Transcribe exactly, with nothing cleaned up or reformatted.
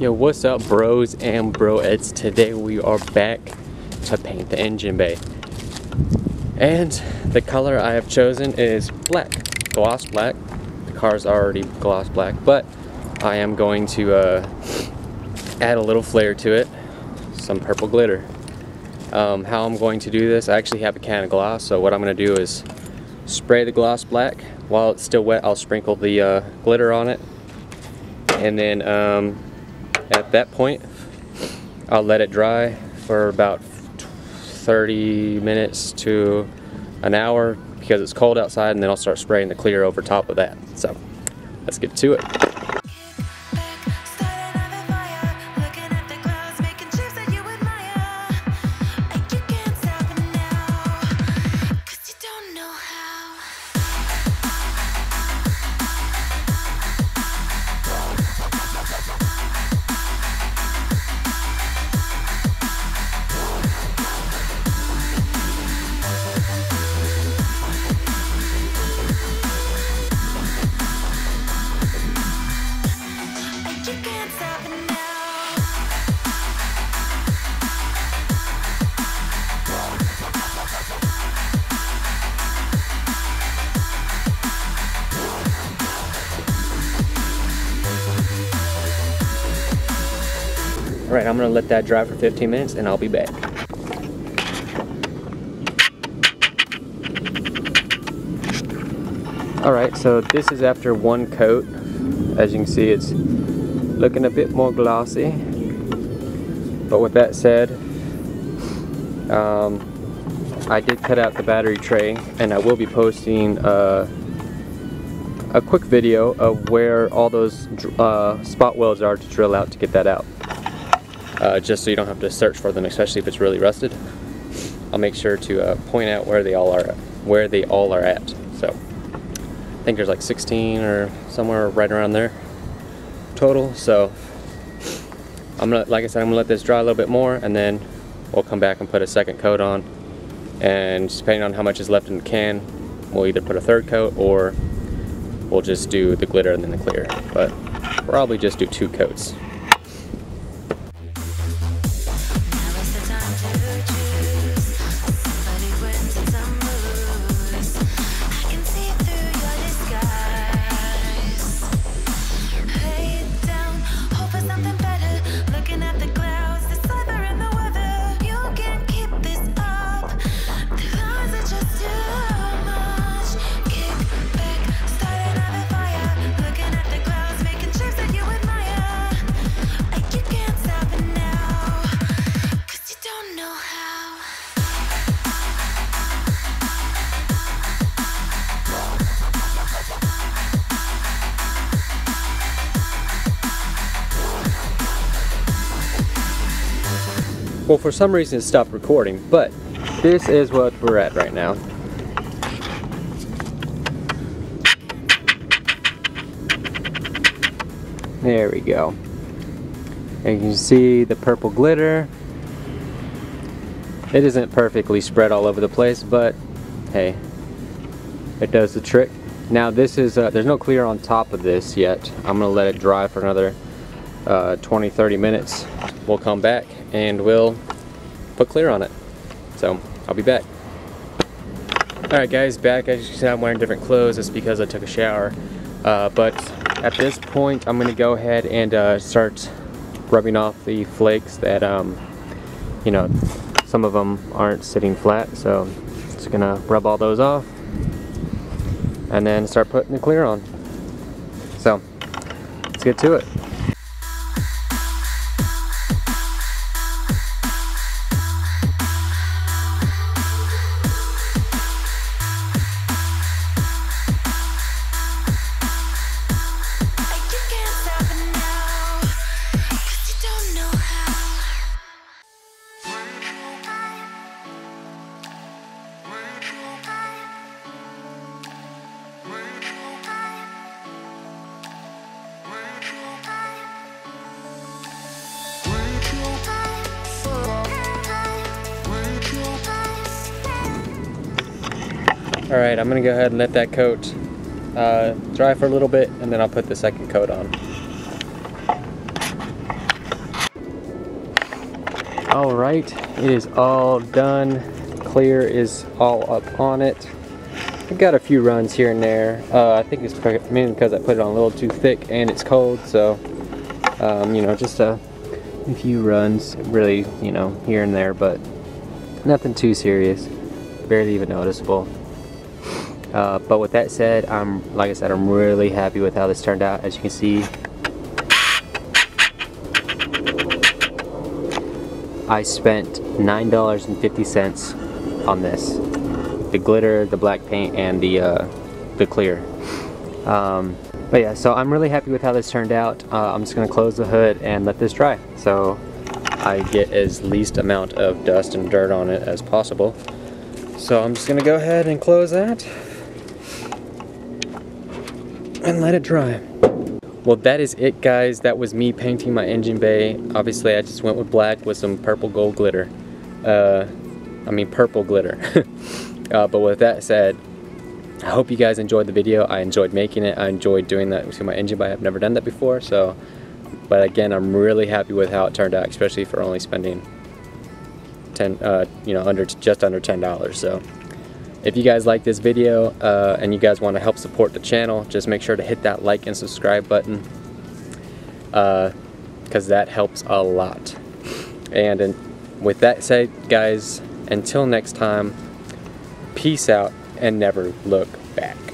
Yo, what's up, bros and broettes? Today we are back to paint the engine bay, and the color I have chosen is black, gloss black. The car's already gloss black, but I am going to uh, add a little flair to it, some purple glitter. Um, how I'm going to do this, I actually have a can of gloss, so what I'm going to do is spray the gloss black. While it's still wet, I'll sprinkle the uh, glitter on it, and then um, at that point, I'll let it dry for about thirty minutes to an hour because it's cold outside, and then I'll start spraying the clear over top of that. So let's get to it. Alright, I'm going to let that dry for fifteen minutes and I'll be back. Alright, so this is after one coat. As you can see, it's looking a bit more glossy. But with that said, um, I did cut out the battery tray, and I will be posting uh, a quick video of where all those uh, spot welds are to drill out to get that out. Uh, just so you don't have to search for them, especially if it's really rusted. I'll make sure to uh, point out where they all are, where they all are at. So I think there's like sixteen or somewhere right around there total. So I'm gonna, like I said, I'm gonna let this dry a little bit more, and then we'll come back and put a second coat on. And depending on how much is left in the can, we'll either put a third coat or we'll just do the glitter and then the clear. But probably just do two coats. Well, for some reason it stopped recording, but this is what we're at right now. There we go. And you can see the purple glitter. It isn't perfectly spread all over the place, but hey, it does the trick. Now this is, uh, there's no clear on top of this yet. I'm gonna let it dry for another uh, twenty, thirty minutes. We'll come back and we'll put clear on it. So I'll be back. Alright guys, back. As you can see, I'm wearing different clothes. It's because I took a shower. Uh, but at this point, I'm going to go ahead and uh, start rubbing off the flakes that, um, you know, some of them aren't sitting flat. So just going to rub all those off and then start putting the clear on. So let's get to it. Alright, I'm going to go ahead and let that coat uh, dry for a little bit, and then I'll put the second coat on. All right, it is all done. Clear is all up on it. I've got a few runs here and there. Uh, I think it's mainly because I put it on a little too thick and it's cold, so um, you know, just a few runs, really, you know, here and there, but nothing too serious, barely even noticeable. Uh, but with that said, I'm like I said, I'm really happy with how this turned out. As you can see, I spent nine dollars and fifty cents on this. The glitter, the black paint, and the uh, the clear. Um, but yeah, so I'm really happy with how this turned out. Uh, I'm just gonna close the hood and let this dry, so I get as least amount of dust and dirt on it as possible. So I'm just gonna go ahead and close that and let it dry. Well, that is it, guys. That was me painting my engine bay. Obviously, I just went with black with some purple gold glitter. Uh, I mean, purple glitter. Uh, but with that said, I hope you guys enjoyed the video. I enjoyed making it. I enjoyed doing that to my engine bay. I've never done that before, so. But again, I'm really happy with how it turned out, especially for only spending ten, uh, you know, under just under ten dollars. So, if you guys like this video uh, and you guys want to help support the channel, just make sure to hit that like and subscribe button, because uh, that helps a lot. And, and with that said, guys, until next time. Peace out and never look back.